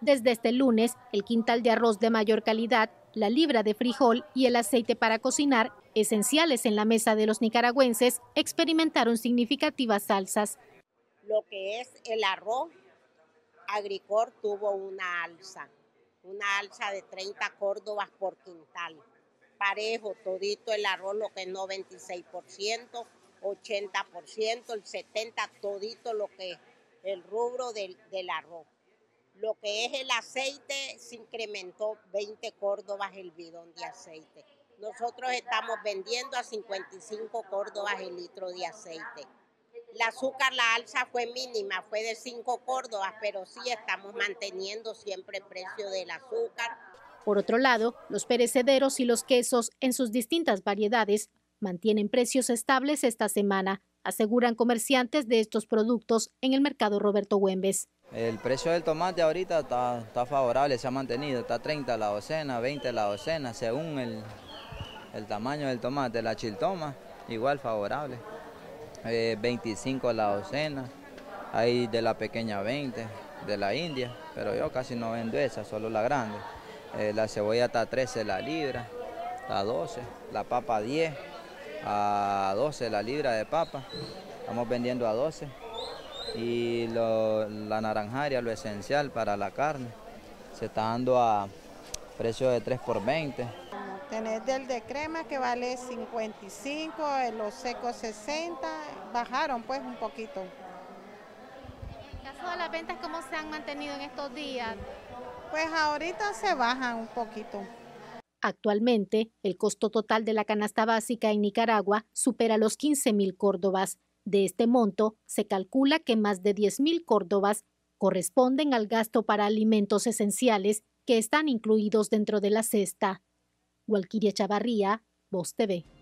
Desde este lunes, el quintal de arroz de mayor calidad, la libra de frijol y el aceite para cocinar, esenciales en la mesa de los nicaragüenses, experimentaron significativas alzas. Lo que es el arroz, Agricor tuvo una alza de 30 córdobas por quintal. Parejo, todito el arroz, lo que es 96%, 80%, el 70%, todito lo que es el rubro del arroz. Lo que es el aceite, se incrementó 20 córdobas el bidón de aceite. Nosotros estamos vendiendo a 55 córdobas el litro de aceite. El azúcar, la alza fue mínima, fue de 5 córdobas, pero sí estamos manteniendo siempre el precio del azúcar. Por otro lado, los perecederos y los quesos en sus distintas variedades mantienen precios estables esta semana, aseguran comerciantes de estos productos en el mercado Roberto Huembes. El precio del tomate ahorita está favorable, se ha mantenido, está 30 la docena, 20 la docena, según el tamaño del tomate. La chiltoma, igual favorable, 25 la docena, hay de la pequeña 20, de la india, pero yo casi no vendo esa, solo la grande. La cebolla está 13 la libra, está 12, la papa 10, a 12 la libra de papa, estamos vendiendo a 12. Y la naranjaria, lo esencial para la carne, se está dando a precio de 3 por 20. Tenés del de crema que vale 55, los secos 60, bajaron pues un poquito. En el caso de las ventas, ¿cómo se han mantenido en estos días? Pues ahorita se bajan un poquito. Actualmente, el costo total de la canasta básica en Nicaragua supera los 15.000 córdobas. De este monto, se calcula que más de 10.000 córdobas corresponden al gasto para alimentos esenciales que están incluidos dentro de la cesta. Walquiria Chavarría, Voz TV.